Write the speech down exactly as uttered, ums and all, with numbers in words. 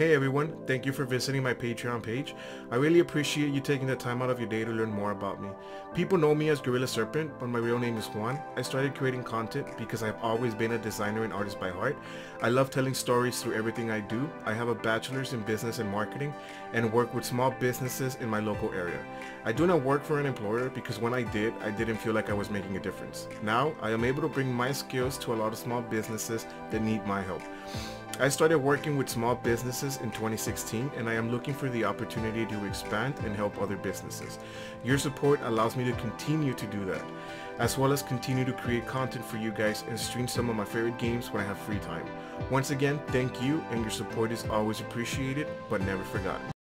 Hey everyone, thank you for visiting my Patreon page. I really appreciate you taking the time out of your day to learn more about me. People know me as Gorilla Serpent, but my real name is Juan. I started creating content because I've always been a designer and artist by heart. I love telling stories through everything I do. I have a bachelor's in business and marketing and work with small businesses in my local area. I do not work for an employer because when I did, I didn't feel like I was making a difference. Now, I am able to bring my skills to a lot of small businesses that need my help. I started working with small businesses in twenty sixteen, and I am looking for the opportunity to expand and help other businesses. Your support allows me to continue to do that, as well as continue to create content for you guys and stream some of my favorite games when I have free time. Once again, thank you, and your support is always appreciated but never forgotten.